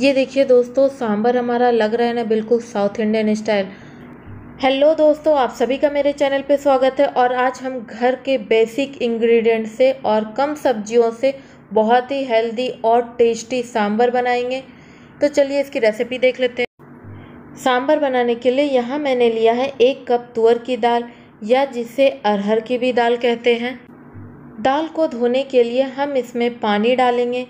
ये देखिए दोस्तों, सांभर हमारा लग रहा है ना बिल्कुल साउथ इंडियन स्टाइल। हेलो दोस्तों, आप सभी का मेरे चैनल पे स्वागत है। और आज हम घर के बेसिक इंग्रेडिएंट से और कम सब्जियों से बहुत ही हेल्दी और टेस्टी सांभर बनाएंगे। तो चलिए इसकी रेसिपी देख लेते हैं। सांभर बनाने के लिए यहाँ मैंने लिया है 1 कप तुअर की दाल, या जिसे अरहर की भी दाल कहते हैं। दाल को धोने के लिए हम इसमें पानी डालेंगे।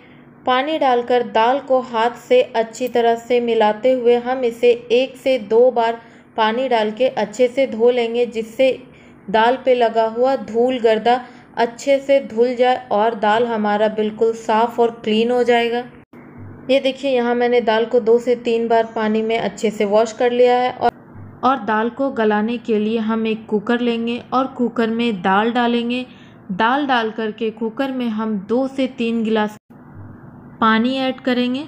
पानी डालकर दाल को हाथ से अच्छी तरह से मिलाते हुए हम इसे 1 से 2 बार पानी डाल के अच्छे से धो लेंगे, जिससे दाल पे लगा हुआ धूल गर्दा अच्छे से धुल जाए और दाल हमारा बिल्कुल साफ़ और क्लीन हो जाएगा। ये देखिए, यहाँ मैंने दाल को 2 से 3 बार पानी में अच्छे से वॉश कर लिया है। और दाल को गलाने के लिए हम एक कुकर लेंगे और कुकर में दाल डालेंगे। दाल डाल करके कुकर में हम 2 से 3 गिलास पानी ऐड करेंगे।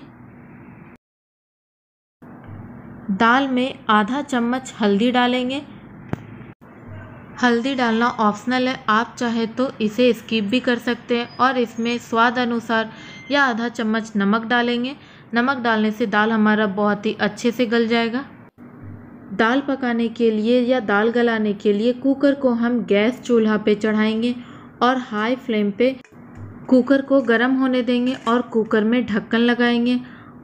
दाल में आधा चम्मच हल्दी डालेंगे। हल्दी डालना ऑप्शनल है, आप चाहे तो इसे स्किप भी कर सकते हैं। और इसमें स्वाद अनुसार या आधा चम्मच नमक डालेंगे। नमक डालने से दाल हमारा बहुत ही अच्छे से गल जाएगा। दाल पकाने के लिए या दाल गलाने के लिए कुकर को हम गैस चूल्हा पे चढ़ाएंगे और हाई फ्लेम पे कुकर को गर्म होने देंगे और कुकर में ढक्कन लगाएंगे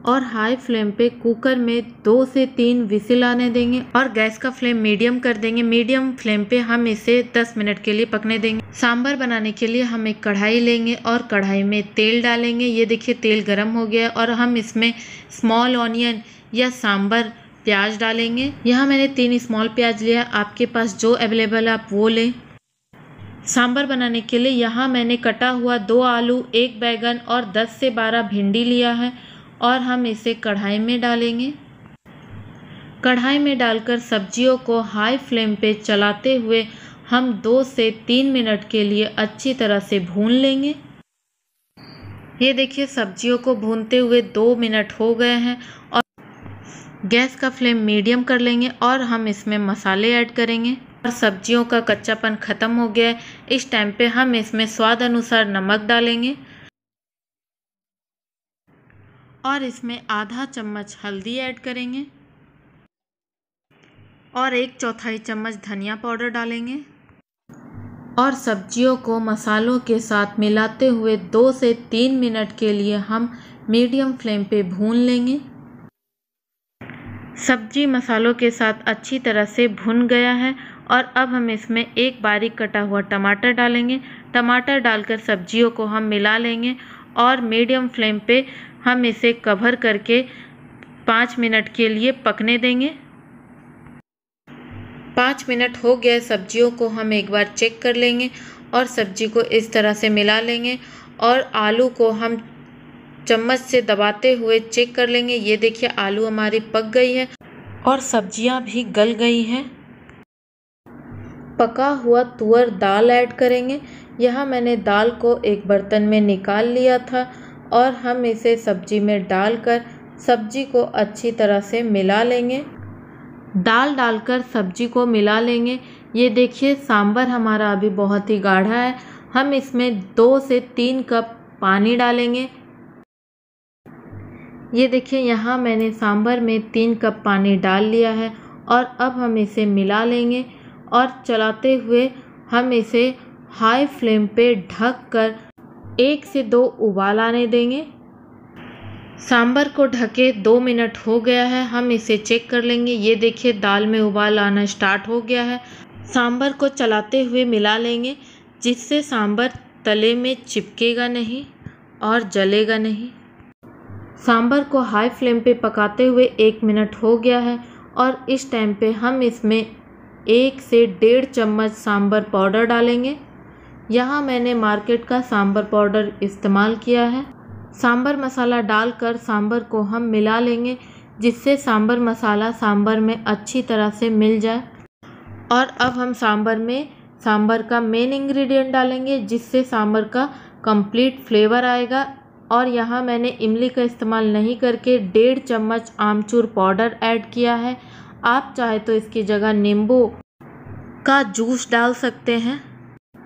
और हाई फ्लेम पे कुकर में 2 से 3 विसिल आने देंगे और गैस का फ्लेम मीडियम कर देंगे। मीडियम फ्लेम पे हम इसे 10 मिनट के लिए पकने देंगे। सांभर बनाने के लिए हम एक कढ़ाई लेंगे और कढ़ाई में तेल डालेंगे। ये देखिए, तेल गर्म हो गया है और हम इसमें स्मॉल ऑनियन या सांभर प्याज डालेंगे। यहाँ मैंने 3 स्मॉल प्याज लिया है, आपके पास जो अवेलेबल है आप वो लें। सांभर बनाने के लिए यहाँ मैंने कटा हुआ 2 आलू, 1 बैगन और 10 से 12 भिंडी लिया है और हम इसे कढ़ाई में डालेंगे। कढ़ाई में डालकर सब्जियों को हाई फ्लेम पे चलाते हुए हम 2 से 3 मिनट के लिए अच्छी तरह से भून लेंगे। ये देखिए, सब्जियों को भूनते हुए 2 मिनट हो गए हैं और गैस का फ्लेम मीडियम कर लेंगे और हम इसमें मसाले ऐड करेंगे। और सब्जियों का कच्चापन ख़त्म हो गया है, इस टाइम पे हम इसमें स्वाद अनुसार नमक डालेंगे और इसमें आधा चम्मच हल्दी ऐड करेंगे और 1/4 चम्मच धनिया पाउडर डालेंगे। और सब्जियों को मसालों के साथ मिलाते हुए 2 से 3 मिनट के लिए हम मीडियम फ्लेम पे भून लेंगे। सब्जी मसालों के साथ अच्छी तरह से भुन गया है और अब हम इसमें 1 बारीक कटा हुआ टमाटर डालेंगे। टमाटर डालकर सब्जियों को हम मिला लेंगे और मीडियम फ्लेम पे हम इसे कवर करके 5 मिनट के लिए पकने देंगे। 5 मिनट हो गए, सब्जियों को हम एक बार चेक कर लेंगे और सब्जी को इस तरह से मिला लेंगे और आलू को हम चम्मच से दबाते हुए चेक कर लेंगे। ये देखिए, आलू हमारी पक गई है और सब्जियां भी गल गई हैं। पका हुआ तुअर दाल ऐड करेंगे। यहाँ मैंने दाल को एक बर्तन में निकाल लिया था और हम इसे सब्जी में डालकर सब्जी को अच्छी तरह से मिला लेंगे। दाल डालकर सब्जी को मिला लेंगे। ये देखिए, सांभर हमारा अभी बहुत ही गाढ़ा है। हम इसमें 2 से 3 कप पानी डालेंगे। ये देखिए, यहाँ मैंने सांभर में 3 कप पानी डाल लिया है और अब हम इसे मिला लेंगे और चलाते हुए हम इसे हाई फ्लेम पे ढक कर 1 से 2 उबाल आने देंगे। सांभर को ढके 2 मिनट हो गया है, हम इसे चेक कर लेंगे। ये देखिए, दाल में उबाल आना स्टार्ट हो गया है। सांभर को चलाते हुए मिला लेंगे, जिससे सांभर तले में चिपकेगा नहीं और जलेगा नहीं। सांभर को हाई फ्लेम पे पकाते हुए 1 मिनट हो गया है और इस टाइम पे हम इसमें 1 से 1.5 चम्मच सांभर पाउडर डालेंगे। यहाँ मैंने मार्केट का सांभर पाउडर इस्तेमाल किया है। सांभर मसाला डालकर सांभर को हम मिला लेंगे, जिससे सांभर मसाला सांभर में अच्छी तरह से मिल जाए। और अब हम सांभर में सांभर का मेन इंग्रेडिएंट डालेंगे, जिससे सांभर का कंप्लीट फ्लेवर आएगा। और यहाँ मैंने इमली का इस्तेमाल नहीं करके 1.5 चम्मच आमचूर पाउडर ऐड किया है। आप चाहे तो इसकी जगह नींबू का जूस डाल सकते हैं।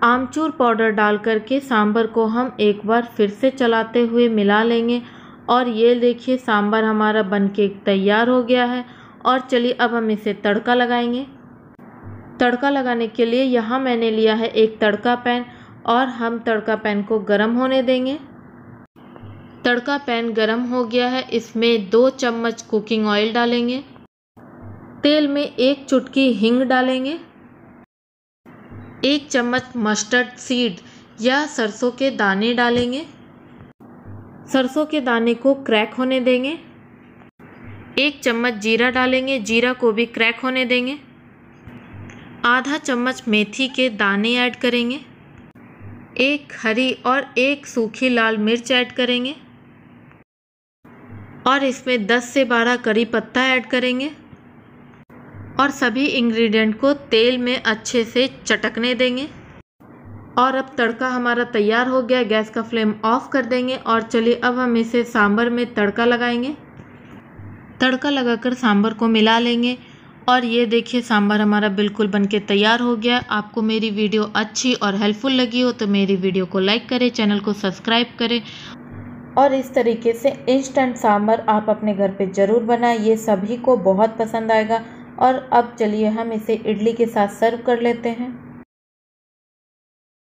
आमचूर पाउडर डाल करके सांभर को हम एक बार फिर से चलाते हुए मिला लेंगे और ये देखिए सांभर हमारा बनके तैयार हो गया है। और चलिए अब हम इसे तड़का लगाएंगे। तड़का लगाने के लिए यहाँ मैंने लिया है एक तड़का पैन और हम तड़का पैन को गर्म होने देंगे। तड़का पैन गर्म हो गया है, इसमें 2 चम्मच कुकिंग ऑयल डालेंगे। तेल में 1 चुटकी हींग डालेंगे। 1 चम्मच मस्टर्ड सीड या सरसों के दाने डालेंगे। सरसों के दाने को क्रैक होने देंगे। 1 चम्मच जीरा डालेंगे, जीरा को भी क्रैक होने देंगे। आधा चम्मच मेथी के दाने ऐड करेंगे। 1 हरी और 1 सूखी लाल मिर्च ऐड करेंगे और इसमें 10 से 12 करी पत्ता ऐड करेंगे और सभी इंग्रेडिएंट को तेल में अच्छे से चटकने देंगे। और अब तड़का हमारा तैयार हो गया। गैस का फ्लेम ऑफ कर देंगे और चलिए अब हम इसे सांभर में तड़का लगाएंगे। तड़का लगाकर सांभर को मिला लेंगे और ये देखिए सांभर हमारा बिल्कुल बनके तैयार हो गया। आपको मेरी वीडियो अच्छी और हेल्पफुल लगी हो तो मेरी वीडियो को लाइक करें, चैनल को सब्सक्राइब करें और इस तरीके से इंस्टेंट सांभर आप अपने घर पे ज़रूर बनाएं। ये सभी को बहुत पसंद आएगा। और अब चलिए हम इसे इडली के साथ सर्व कर लेते हैं।